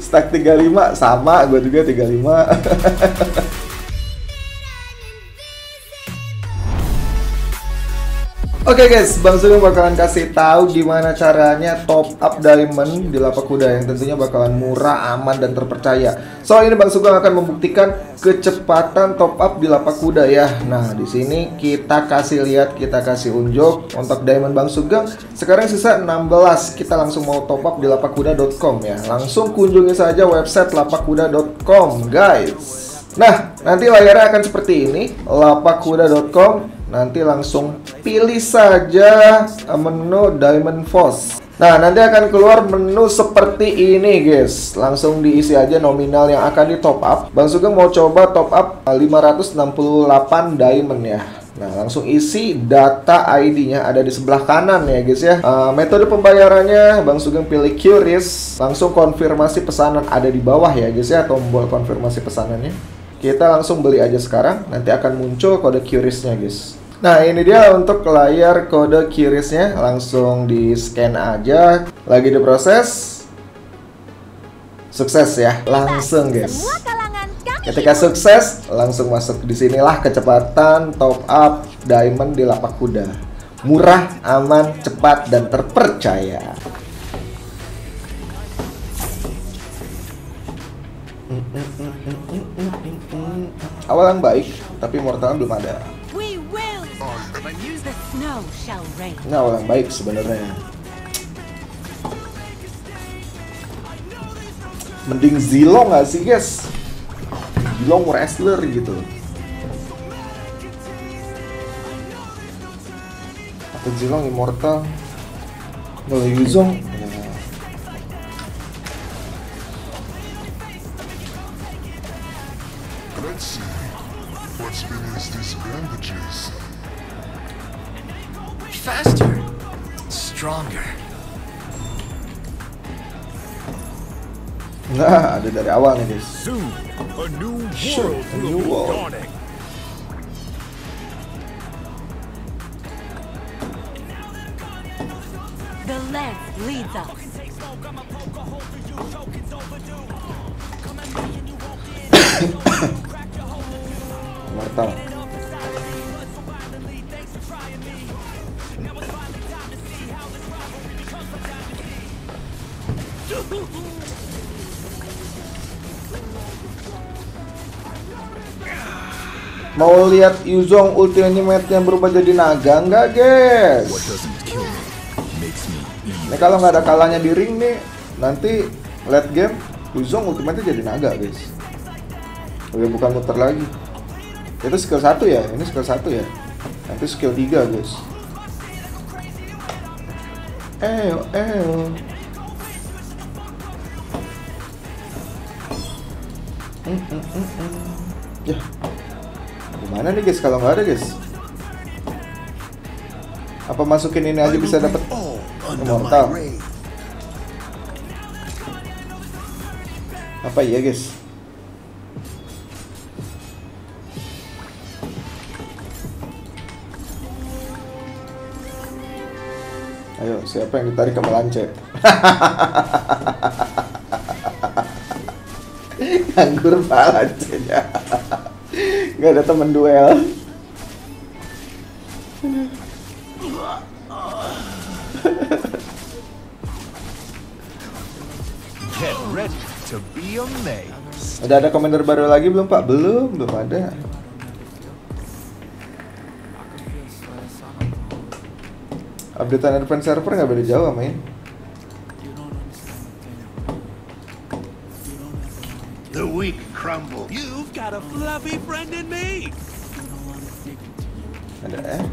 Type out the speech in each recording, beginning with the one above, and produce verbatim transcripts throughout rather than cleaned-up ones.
Stack tiga puluh lima sama, gue juga tiga puluh lima. Oke okay guys, Bang Zilong bakalan kasih tahu gimana caranya top up diamond di Lapak Kuda yang tentunya bakalan murah, aman, dan terpercaya. Soal ini Bang Zilong akan membuktikan kecepatan top up di Lapak Kuda ya. Nah, di sini kita kasih lihat, kita kasih unjuk untuk diamond Bang Zilong. Sekarang sisa enam belas. Kita langsung mau top up di lapakuda dot com ya. Langsung kunjungi saja website lapakuda dot com, guys. Nah, nanti layarnya akan seperti ini, lapakuda dot com. Nanti langsung pilih saja menu Diamond Force. Nah, nanti akan keluar menu seperti ini, guys. Langsung diisi aja nominal yang akan di top up. Bang Sugeng mau coba top up lima ratus enam puluh delapan diamond ya. Nah, langsung isi data I D-nya ada di sebelah kanan ya, guys ya. Uh, metode pembayarannya Bang Sugeng pilih QRIS. Langsung konfirmasi pesanan ada di bawah ya, guys ya, tombol konfirmasi pesanannya. Kita langsung beli aja sekarang. Nanti akan muncul kode QRIS-nya, guys. Nah, ini dia untuk layar kode QRIS-nya. Langsung di-scan aja. Lagi diproses. Sukses ya. Langsung, guys. Ketika sukses, langsung masuk. Disinilah kecepatan top up diamond di Lapak Kuda. Murah, aman, cepat, dan terpercaya. Awal yang baik, tapi Immortal belum ada. Ini awal yang baik sebenarnya. Mending Zilong gak sih, guys? Zilong wrestler gitu. Atau Zilong Immortal. Kalau Yu Zhong ya. Faster, stronger. Nah, ada dari awal nih, guys. Soon, a new world will be dawning. The left leads us. Immortal. Mau lihat Yu Zhong ultimate yang berubah jadi naga nggak, guys? Nah, kalau nggak ada kalahnya di ring nih, nanti late game Yu Zhong ultimate jadi naga, guys. Udah bukan muter lagi. Itu skill satu ya, ini skill satu ya. Nanti skill tiga, guys. Eh, eh. Mm, mm, mm, mm. Ya, gimana nih, guys? Kalau nggak ada, guys, apa masukin ini aja bisa dapat Immortal? Apa iya, guys? Ayo, siapa yang ditarik ke melancet? Anggur banget ya. Gak ada temen duel. Get ready to be amazed. Udah ada komander baru lagi belum, Pak? Belum, belum ada. Updatean advance server nggak beda jauh sama ini. The weak crumble. You've got a fluffy friend in me. Ada.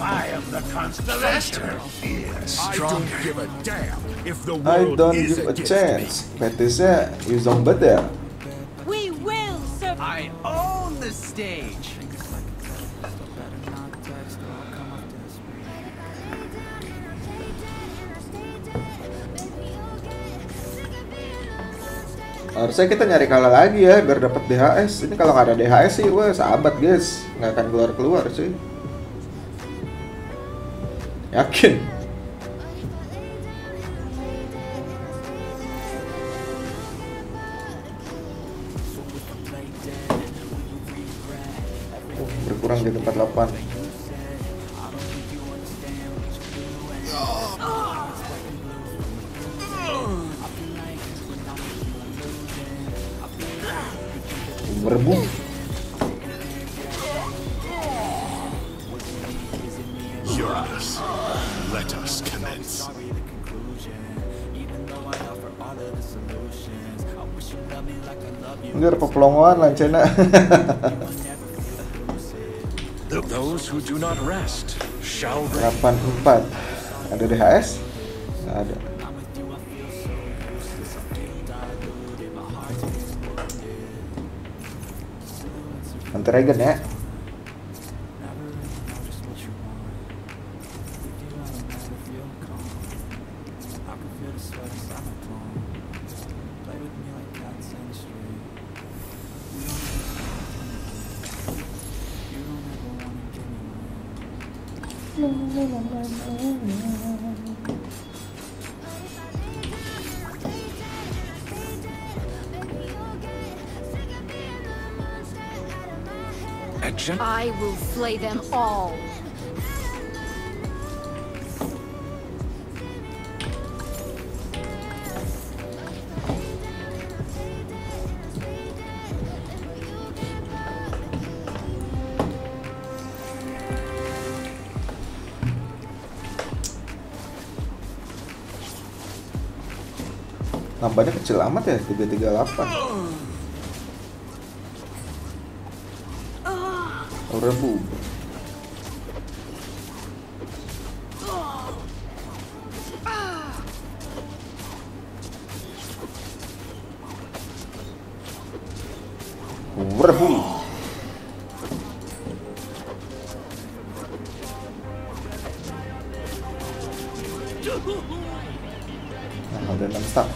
I am the constellation. I don't give a damn if the world is against me. Petisnya Yu Zhong banget ya. We will survive. I own the stage. Harusnya kita nyari kalah lagi ya, biar dapat D H S. Ini kalau nggak ada D H S sih, wah sahabat, guys. Nggak akan keluar-keluar sih. Yakin? Oh, berkurang jadi empat puluh delapan. Berebut. Uranus, let us commence. Bener peplongoan lancena. Those who do not rest shall delapan empat. Ada D H S? Nggak ada. Dragon ya. I will slay them all. Nambahnya kecil amat ya, tiga tiga delapan. Rebu. Rebu. Nah, ada enam staff.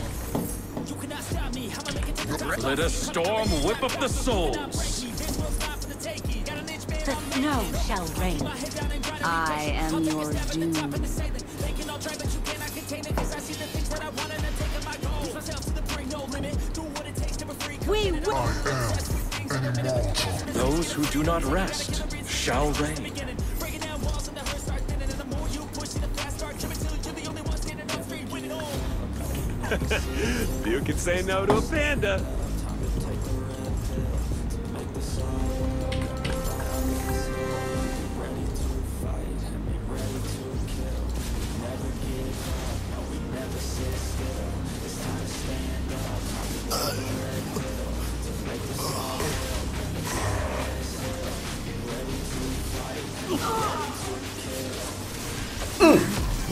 Let a storm whip up the souls. The snow shall rain. I am your doom. We will. I am immortal. Those who do not rest shall reign. You can say no to a panda.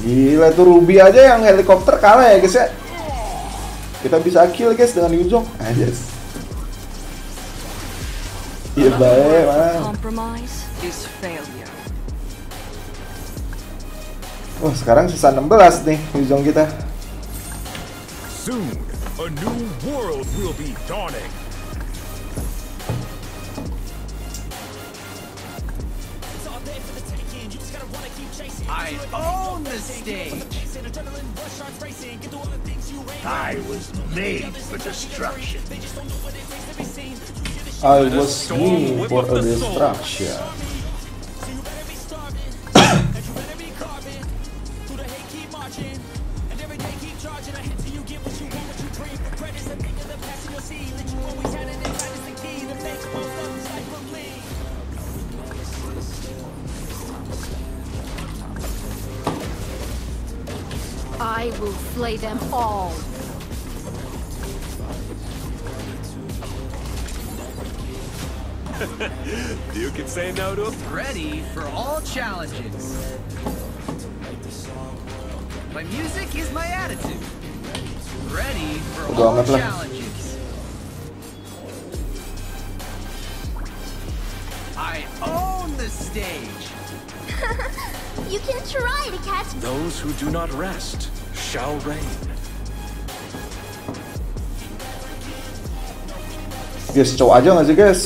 Gila tuh, Ruby aja yang helikopter kalah ya guys ya. Kita bisa kill guys dengan Yu Zhong. Ah yes. Iya baik man. Wah sekarang sisa enam belas nih Yu Zhong kita. Soon a new world will be dawning. I own the stage. I was made for destruction. I was made for a destruction. I will slay them all. You can say no to them. Ready for all challenges. My music is my attitude. Ready for Udah all challenges. I own the stage. You can try to catch me. Those who do not rest shall reign. Guys, Chou aja nggak sih guys?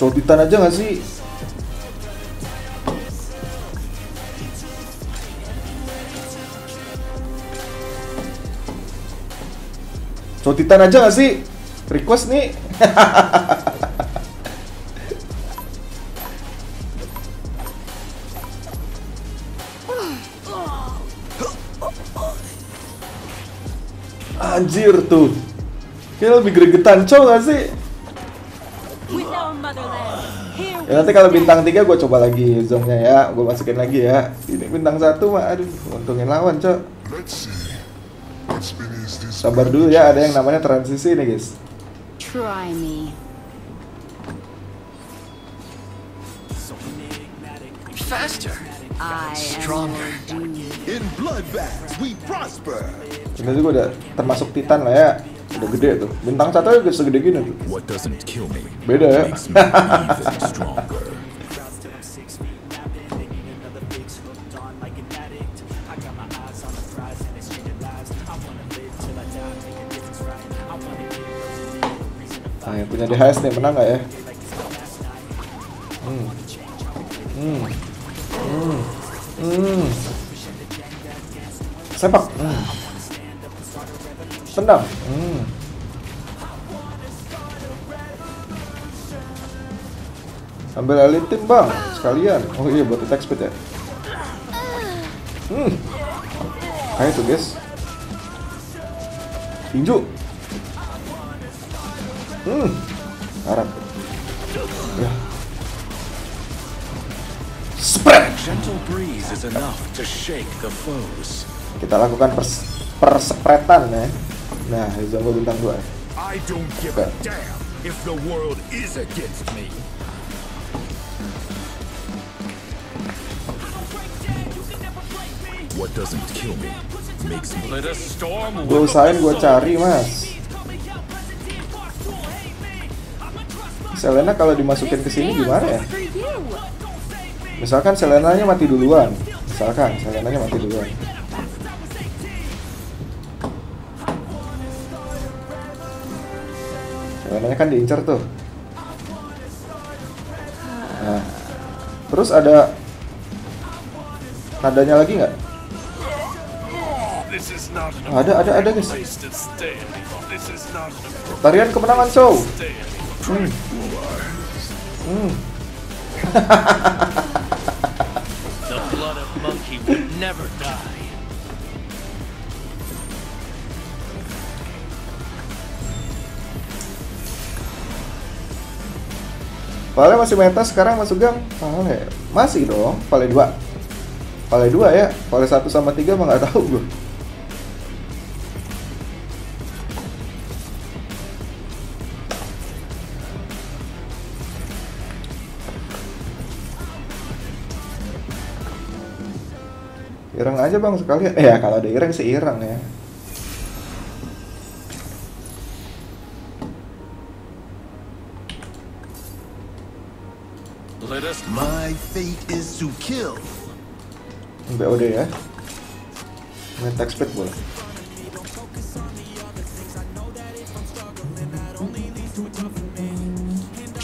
Chou Titan aja nggak sih? So Titan aja gak sih? Request nih. Anjir tuh. Kayaknya lebih gregetan Chou gak sih? Ya nanti kalau bintang tiga gue coba lagi Zongnya ya, gue masukin lagi ya. Ini bintang satu mah, aduh, untungin lawan Chou. Sabar dulu ya, ada yang namanya transisi nih guys. Try me. Faster, stronger. In bloodbath we prosper. Sebenarnya gue udah termasuk Titan lah ya. Udah gede tuh, bintang satu aja segede gini tuh. Beda ya. Nah yang punya D H S nih, menang gak ya? Hmm. Hmm. Hmm. Hmm. Sepak. Hmm. Tendang. Hmm. Ambil elite tim bang, sekalian. Oh iya, buat attack speed ya. Hmm. Kayak tuh guys. Tinju. Hmm. Harap. Ya. Spread. Kita lakukan pers perspreadan ya. Nah, Izo gue bintang dua. Okay. Gue usahain gue cari mas. Selena kalau dimasukin ke sini gimana ya? Misalkan Selenanya mati duluan, misalkan Selenanya mati duluan. Sebenarnya kan diincar tuh. Nah, terus ada nadanya lagi nggak? Ada, ada, ada guys. Tarian kemenangan Chou. Hmm. Hmm. Vale masih meta sekarang masuk gang. Vale masih dong. Vale dua. Vale dua ya. Vale satu sama tiga mah nggak tahu gue. Ireng aja bang sekalian. Ya kalau ada ireng sih ireng ya. My fate is to kill. B O D ya. Main attack speed boleh.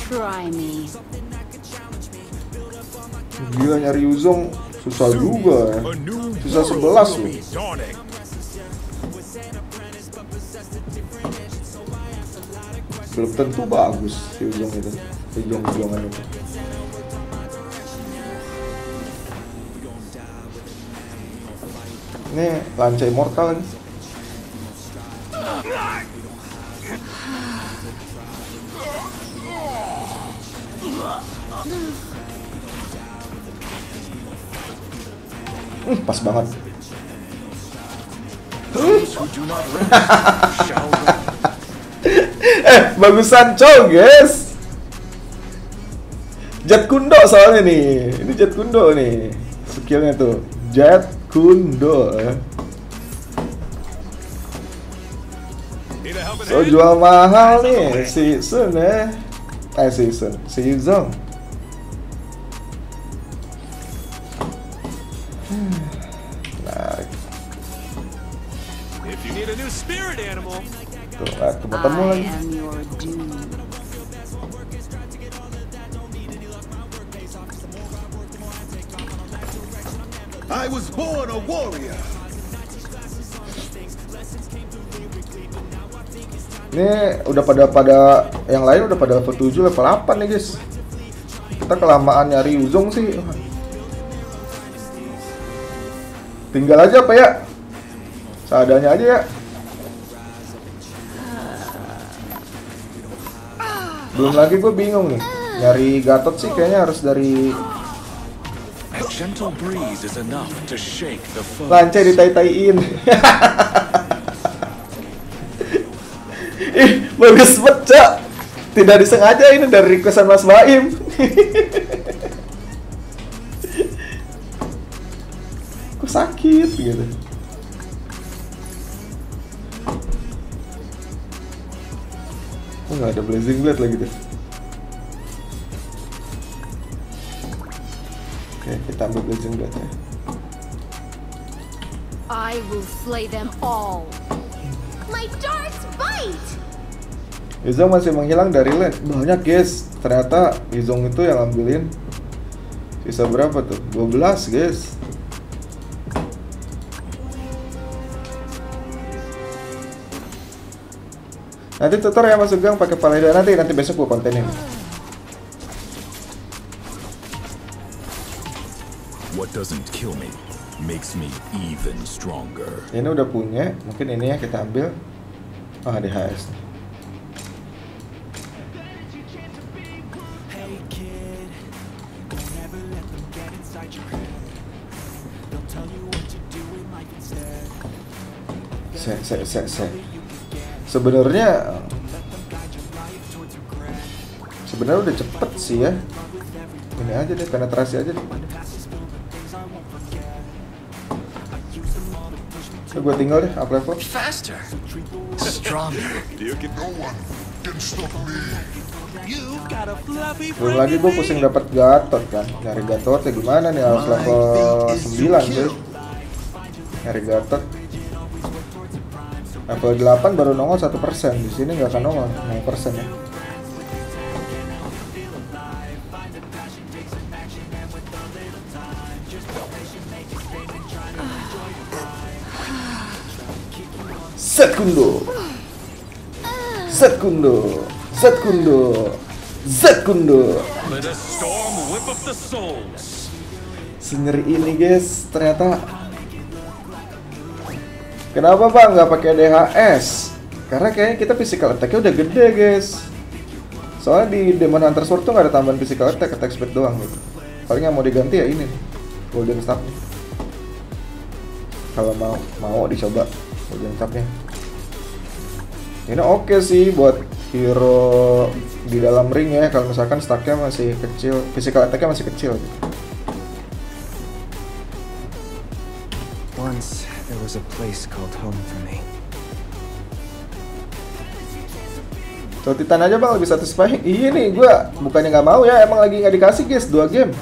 Try me. Gila nyari Yu Zhong susah juga ya. Susah sebelas nih. Belum tentu bagus Yu Zhong itu. Yu Zhong-Zhongan itu. Ini lancar immortal nih. Hmm, pas banget. Eh, bagusan Chou, guys. Jeet Kune Do soalnya nih. Ini Jeet Kune Do nih. Skillnya tuh. Jeet Kune Do. So jual mahal nih si Sun ya. Eh si Sun, si Yu Zhong. Nah. Tuh, aku bertemu lagi. I was born a warrior. Ini udah pada pada yang lain udah pada level tujuh, level delapan nih guys. Kita kelamaan nyari Yu Zhong sih. Tinggal aja apa ya? Seadanya aja ya. Belum lagi gue bingung nih. Nyari Gatot sih kayaknya harus dari Lancai ditai-taiin. Ih, bagus banget, Cak. Tidak disengaja ini dari requestan Mas Baim. Kok sakit gitu. Oh, nggak ada blazing blade lagi deh. Oke, kita ambil blazing blade ya. I will slay them all. My darts bite. Yu Zhong masih menghilang dari lane. Banyak guys. Ternyata Yu Zhong itu yang ambilin. Sisa berapa tuh? dua belas guys. Nanti tutor ya masuk gang pakai Paladin nanti nanti besok gua kontenin. What doesn't kill me makes me even stronger. Ini udah punya, mungkin ini ya kita ambil. Ah, D H S. Set set set set. Sebenarnya sebenarnya udah cepet sih ya. Ini aja deh, penetrasi aja deh. So, gue tinggal deh, up level. Faster, stronger. Belum lagi gue pusing dapat Gatot kan. Nyari Gatot ya gimana nih, harus level sembilan deh. Nyari Gatot level delapan baru nongol satu persen. Di sini nggak akan nongol nol persen ya. Jeet Kune Do. Jeet Kune Do. Jeet Kune Do. Jeet Kune Do. Senyeri ini guys, ternyata. Kenapa bang nggak pakai D H S? Karena kayaknya kita physical attack-nya udah gede guys. Soalnya di Demon Hunter Sword tuh nggak ada tambahan physical attack, attack speed doang gitu. Paling yang mau diganti ya ini nih, Golden Staff. Kalau mau mau dicoba Golden Staff-nya. Ini oke okay sih buat hero di dalam ring ya. Kalau misalkan stack-nya masih kecil, physical attack-nya masih kecil gitu. Once there was a place called home for me. So, Titan aja bang lebih satisfying. Iya nih, gue bukannya nggak mau ya, emang lagi nggak dikasih guys dua game.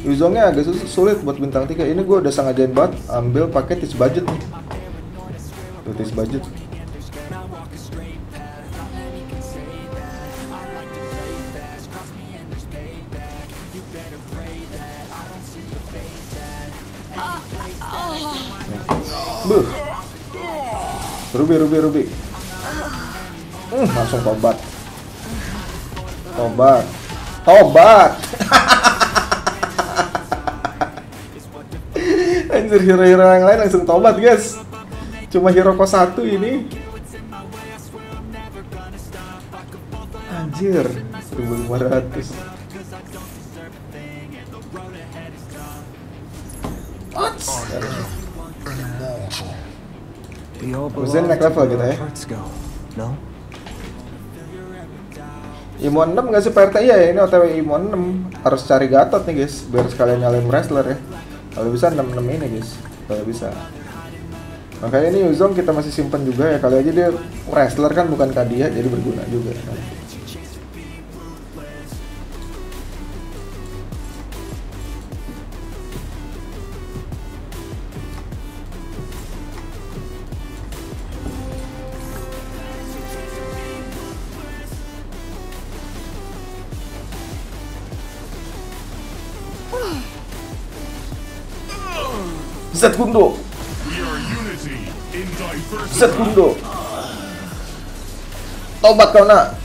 Yu Zhong-nya agak sulit buat bintang tiga. Ini gue udah sengajain banget ambil pakai Teach Budget nih. Tuh, Teach Budget. Buh. Ruby, Ruby, Ruby. Hmm, langsung tobat. Tobat. Tobat. Anjir, hero-hero yang lain langsung tobat, guys. Cuma hero kos satu ini. Anjir, seribu lima ratus. Ots. Usen naik level kita ya. Imo enam gak sih P R T? Iya ya, ini O T W Imo enam. Harus cari Gatot nih guys, biar sekalian nyalain wrestler ya. Kalau bisa enam enam ini guys, kalau bisa. Makanya ini Yu Zhong kita masih simpen juga ya. Kali aja dia wrestler kan, bukan kadia, jadi berguna juga. Jeet Kune Do. Jeet Kune Do. Tobat kau nak.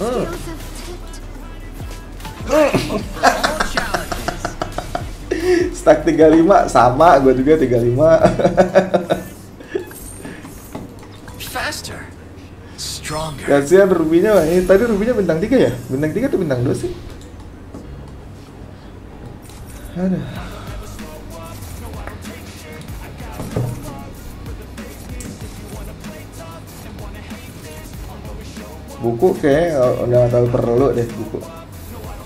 Hmm. Stack tiga puluh lima sama, gue juga tiga puluh lima. Faster, stronger. Kasihan Ruby-nya, eh, tadi Ruby-nya bintang tiga ya? Bintang tiga atau bintang dua sih? Aduh. Buku kayaknya udah gak terlalu perlu deh buku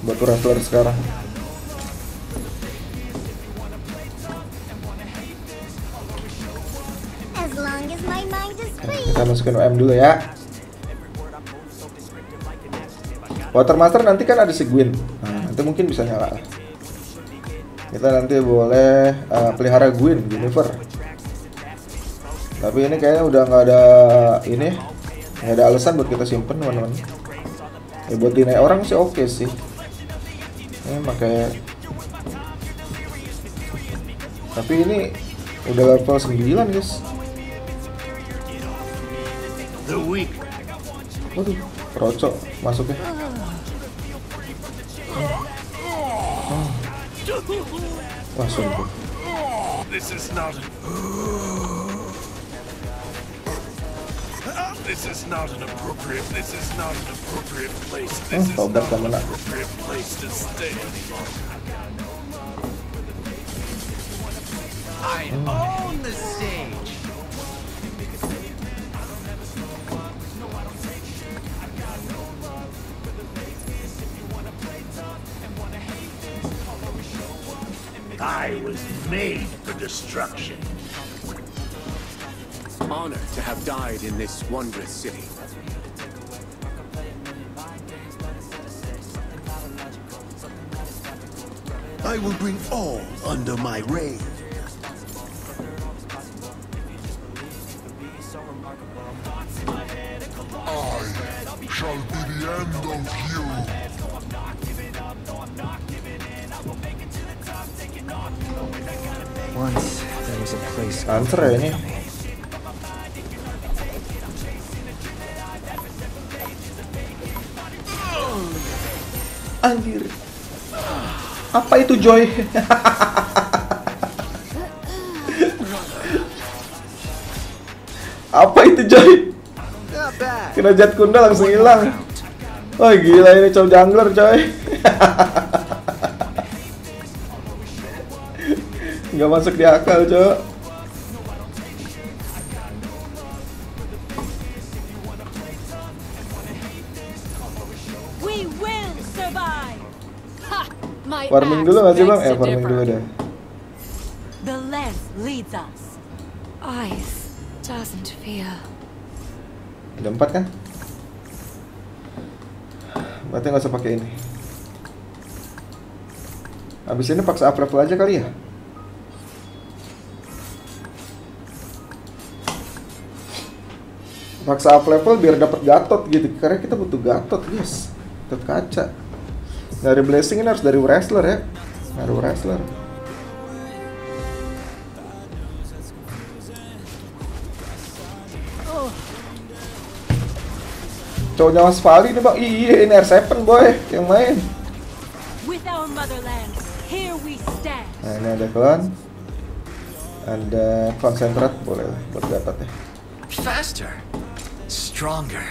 buat wrestler sekarang. Kita masukin O M dulu ya. Watermaster nanti kan ada si Gwyn. Nah, nanti mungkin bisa nyala. Kita nanti boleh uh, pelihara Gwyn, Guinevere. Tapi ini kayaknya udah nggak ada ini, nggak ada alasan buat kita simpen teman-teman. Ya buat dinai orang sih oke okay sih. Ini makanya. Tapi ini udah level sembilan guys. Waduh, rocok masuknya. Oh. Wah, sungguh. Eh, tobat kamu nak. Hmm. I was made for destruction. Honor to have died in this wondrous city. I will bring all under my reign. I shall be the end of you. Once there was a place Hunter ya ini. Anjir. Apa itu Joy? Apa itu Joy? Kena Jeet Kune Do langsung hilang. Oh gila ini Chou jungler coy. Nggak masuk di akal, Cok. Farming dulu nggak sih, Bang? Eh, farming dulu deh. The land leads us. Eyes doesn't fear. Ada empat kan? Berarti nggak usah pakai ini. Habis ini paksa up level aja kali ya? Paksa up level biar dapat Gatot gitu, karena kita butuh Gatot guys. Gatot kaca dari blessing ini harus dari wrestler ya, dari wrestler. Cowok nyawa Vale nih bang, iya ini R tujuh boy yang main. Nah ini ada clan, ada konsentrat boleh lah buat Gatot ya. Faster. Stronger.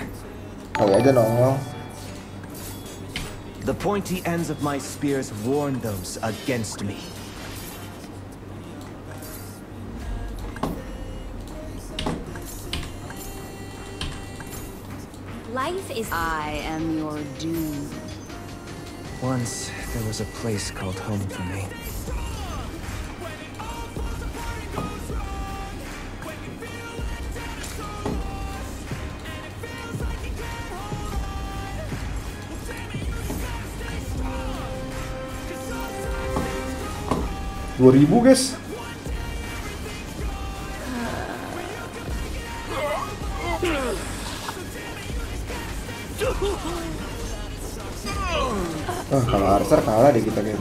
Oh, I don't know. The pointy ends of my spears warn those against me. Life is I am your doom. Once there was a place called home for me. dua ribu guys. Oh, kalau Archer kalah deh kita game.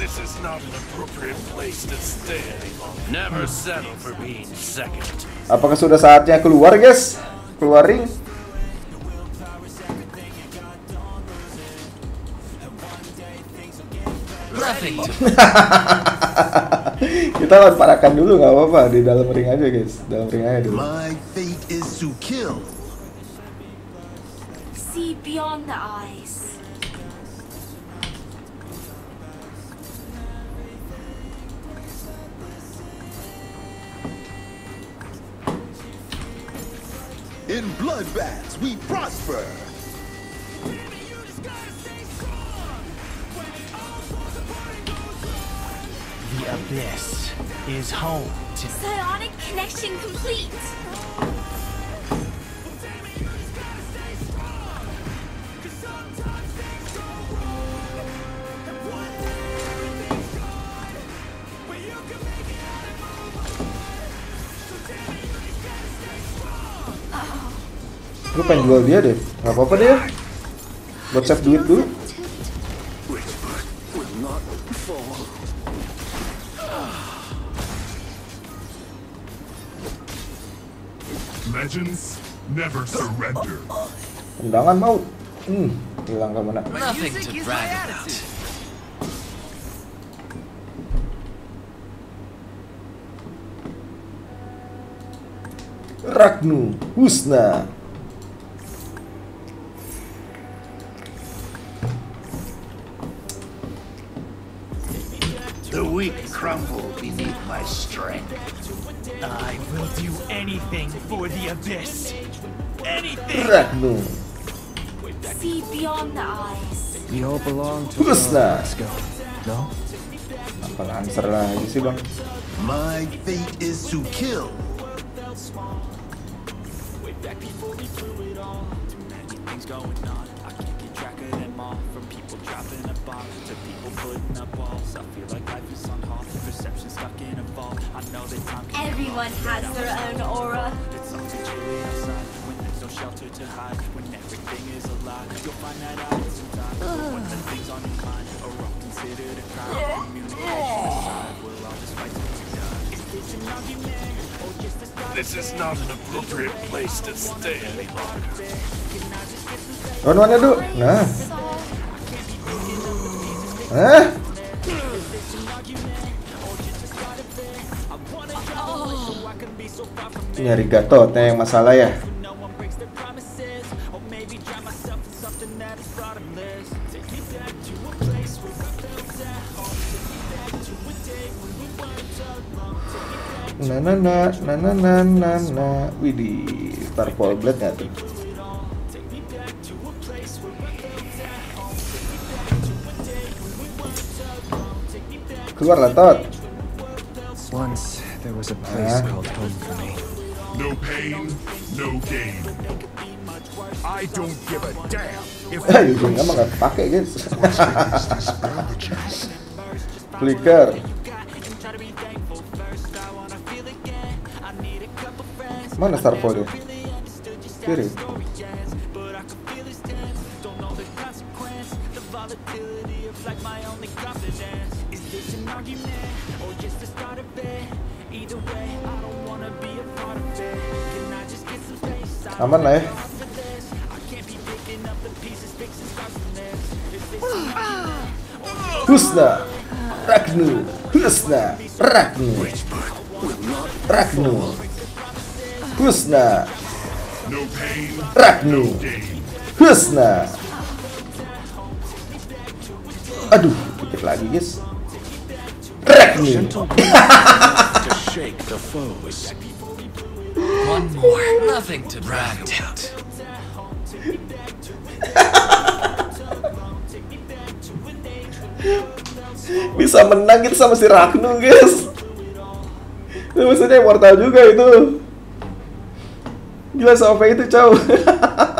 This is not an appropriate place to stay. Never settle for being second. Apakah sudah saatnya keluar guys? keluar ring. Kita lawan parakan dulu, nggak apa-apa, di dalam ring aja guys, dalam ring aja dulu. In bloodbaths we prosper. The abyss is home to psionic connection complete. Gue pengen jual dia deh, nggak apa-apa deh, buat save duit dulu. Legends never surrender. Tendangan mau, hmm, hilang kemana? Ragnu Husna. Weak crumble beneath my strength. I will do anything for the abyss. Anything. Ragnarok. See beyond the eyes. We all belong to Lancelot. No? Apa lancer lagi sih bang? My fate is to kill. Everyone has their own aura. This is not an appropriate place to stay any longer. Run, run, do. Nah. Hah? Nyari Gatotnya yang masalah ya. Na na na na na na na na. Widih, Starfall Blood nggak tuh? Keluar lah Tot. Once there was a place called home for me. No pain, no gain. I don't give a damn if you don't know what pakai guys. Flicker. Mana Starfall dia? Kiri. Aman lah ya. Husna Ragnu, Husna Ragnu, Ragnu Husna Ragnu, Husna. Aduh, dikit lagi guys. Ragnu. One more, nothing to brag about. Bisa menang gitu sama si Ragnu guys. Itu maksudnya immortal juga itu. Gila sampai itu Chou.